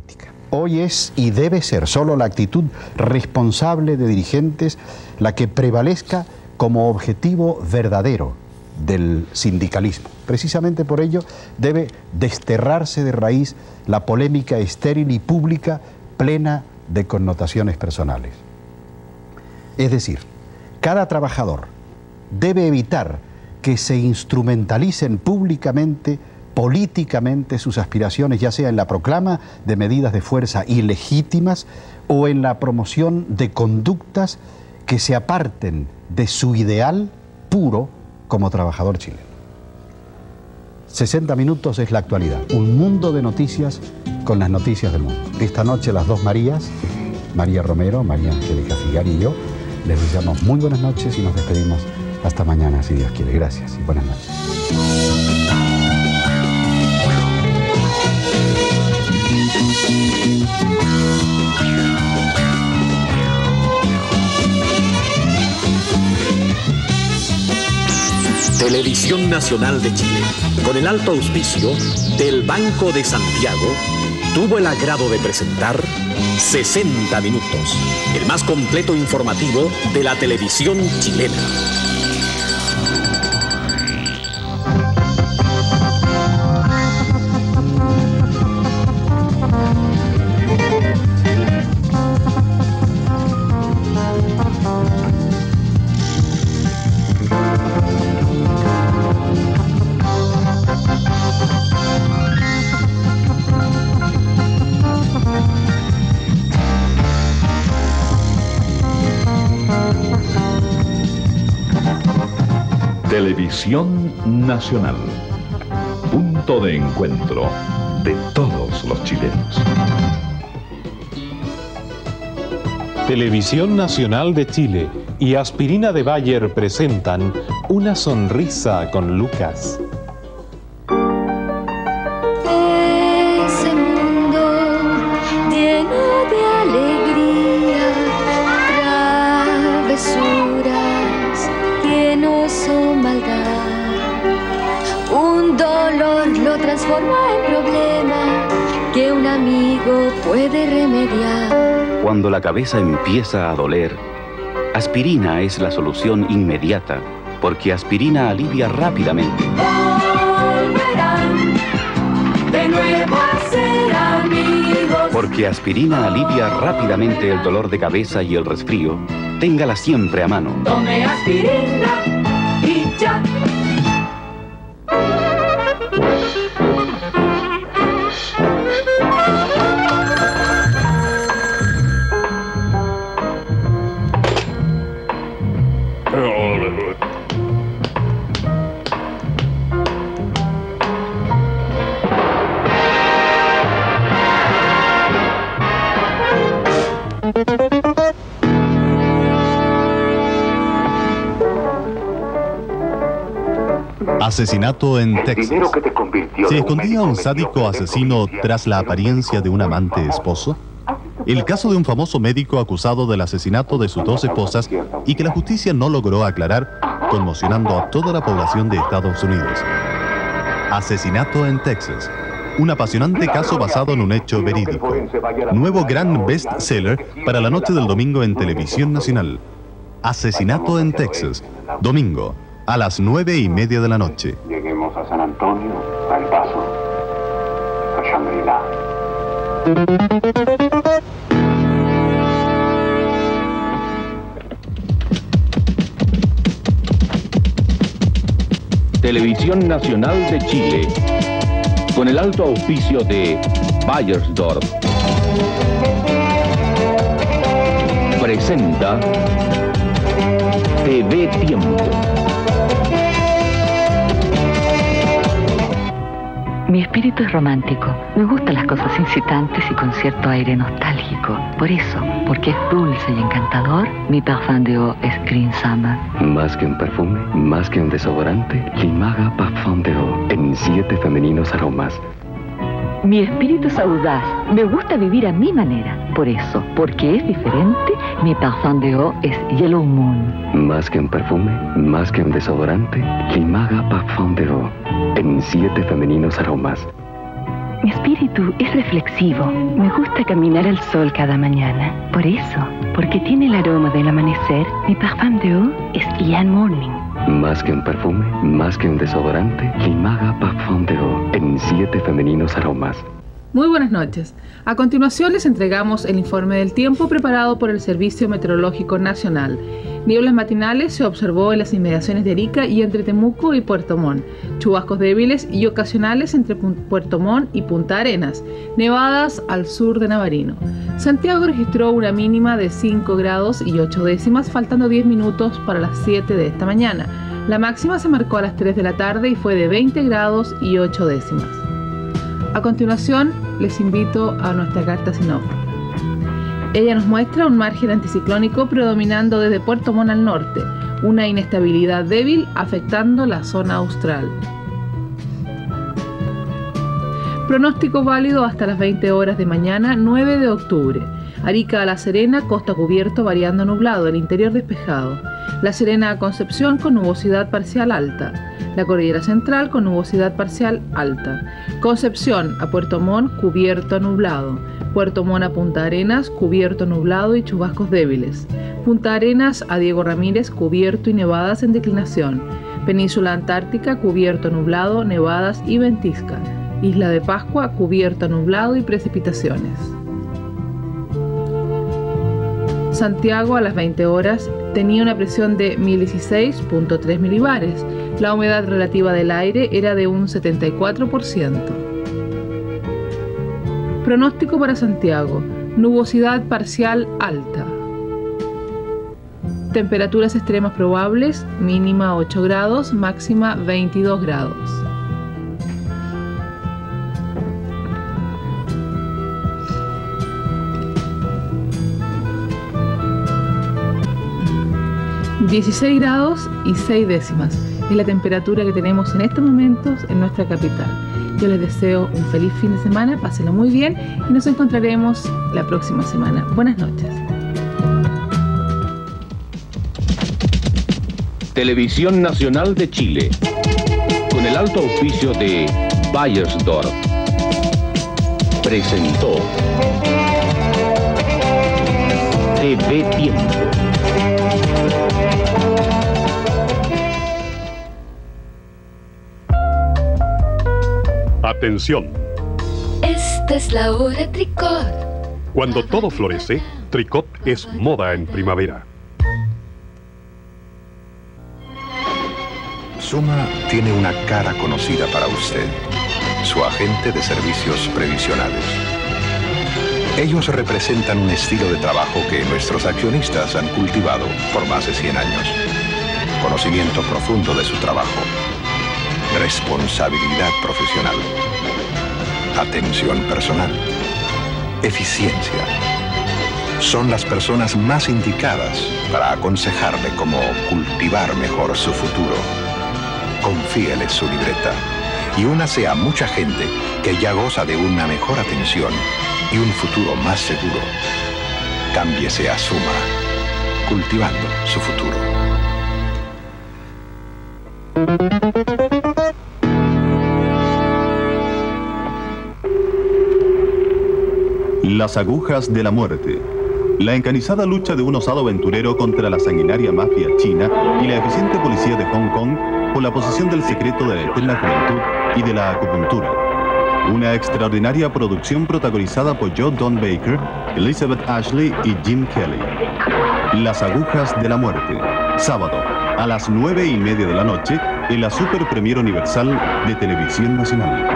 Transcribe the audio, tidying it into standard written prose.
política. Hoy es y debe ser solo la actitud responsable de dirigentes la que prevalezca como objetivo verdadero del sindicalismo. Precisamente por ello debe desterrarse de raíz la polémica estéril y pública plena de connotaciones personales. Es decir, cada trabajador debe evitar que se instrumentalicen públicamente, políticamente sus aspiraciones, ya sea en la proclama de medidas de fuerza ilegítimas o en la promoción de conductas que se aparten de su ideal puro como trabajador chileno. 60 Minutos es la actualidad, un mundo de noticias con las noticias del mundo. Esta noche las dos Marías, María Romero, María Angélica Figar y yo, les deseamos muy buenas noches y nos despedimos hasta mañana, si Dios quiere. Gracias y buenas noches. Televisión Nacional de Chile, con el alto auspicio del Banco de Santiago, tuvo el agrado de presentar 60 Minutos, el más completo informativo de la televisión chilena. Televisión Nacional, punto de encuentro de todos los chilenos. Televisión Nacional de Chile y Aspirina de Bayer presentan Una sonrisa con Lucas. Cuando la cabeza empieza a doler, aspirina es la solución inmediata, porque aspirina alivia rápidamente. Volverán, de nuevo a ser amigos. Porque aspirina alivia rápidamente el dolor de cabeza y el resfrío, téngala siempre a mano. Tome aspirina y ya. Asesinato en Texas. ¿Se escondía un sádico asesino tras la apariencia de un amante esposo? El caso de un famoso médico acusado del asesinato de sus dos esposas y que la justicia no logró aclarar, conmocionando a toda la población de Estados Unidos. Asesinato en Texas. Un apasionante caso basado en un hecho verídico. Nuevo gran bestseller para la noche del domingo en Televisión Nacional. Asesinato en Texas. Domingo. A las 9:30 de la noche. Lleguemos a San Antonio, al paso, a Shangri-La. Televisión Nacional de Chile, con el alto auspicio de Beiersdorf, presenta TV Tiempo. Mi espíritu es romántico. Me gustan las cosas incitantes y con cierto aire nostálgico. Por eso, porque es dulce y encantador, mi parfum de eau es Green Sama. Más que un perfume, más que un desodorante, Limaga Pafondero en 7 femeninos aromas. Mi espíritu es audaz. Me gusta vivir a mi manera. Por eso, porque es diferente, mi parfum de eau es Yellow Moon. Más que un perfume, más que un desodorante, Limaga Pafondero. En 7 femeninos aromas. Mi espíritu es reflexivo. Me gusta caminar al sol cada mañana. Por eso, porque tiene el aroma del amanecer, mi parfum de eau es Young Morning. Más que un perfume, más que un desodorante, Limaga Pafondero en 7 femeninos aromas. Muy buenas noches. A continuación les entregamos el informe del tiempo preparado por el Servicio Meteorológico Nacional. Nieblas matinales se observó en las inmediaciones de Arica y entre Temuco y Puerto Montt. Chubascos débiles y ocasionales entre Puerto Montt y Punta Arenas. Nevadas al sur de Navarino. Santiago registró una mínima de 5 grados y 8 décimas, faltando 10 minutos para las 7 de esta mañana. La máxima se marcó a las 3 de la tarde y fue de 20 grados y 8 décimas. A continuación, les invito a nuestra carta sinóptica. Ella nos muestra un margen anticiclónico predominando desde Puerto Montt al norte, una inestabilidad débil afectando la zona austral. Pronóstico válido hasta las 20 horas de mañana, 9 de octubre. Arica a La Serena, costa cubierto variando nublado, el interior despejado. La Serena a Concepción con nubosidad parcial alta. La cordillera central con nubosidad parcial alta. Concepción a Puerto Montt, cubierto a nublado. Puerto Montt a Punta Arenas, cubierto a nublado y chubascos débiles. Punta Arenas a Diego Ramírez, cubierto y nevadas en declinación. Península Antártica, cubierto a nublado, nevadas y ventisca. Isla de Pascua, cubierto a nublado y precipitaciones. Santiago a las 20 horas tenía una presión de 1016.3 milibares. La humedad relativa del aire era de un 74%. Pronóstico para Santiago: nubosidad parcial alta. Temperaturas extremas probables: mínima 8 grados, máxima 22 grados. (16 grados y 6 décimas) es la temperatura que tenemos en estos momentos en nuestra capital. Yo les deseo un feliz fin de semana, pásenlo muy bien y nos encontraremos la próxima semana. Buenas noches. Televisión Nacional de Chile, con el alto auspicio de Beiersdorf, presentó TV Tiempo. Atención. Esta es la hora Tricot. Cuando todo florece, Tricot es moda en primavera. Suma tiene una cara conocida para usted, su agente de servicios previsionales. Ellos representan un estilo de trabajo que nuestros accionistas han cultivado por más de 100 años. Conocimiento profundo de su trabajo. Responsabilidad profesional, atención personal, eficiencia. Son las personas más indicadas para aconsejarle cómo cultivar mejor su futuro. Confíeles su libreta y únase a mucha gente que ya goza de una mejor atención y un futuro más seguro. Cámbiese a Suma, cultivando su futuro. Las Agujas de la Muerte. La encanizada lucha de un osado aventurero contra la sanguinaria mafia china y la eficiente policía de Hong Kong por la posesión del secreto de la eterna juventud y de la acupuntura. Una extraordinaria producción protagonizada por Joe Don Baker, Elizabeth Ashley y Jim Kelly. Las Agujas de la Muerte. Sábado, a las 9:30 de la noche, en la Super Premier Universal de Televisión Nacional.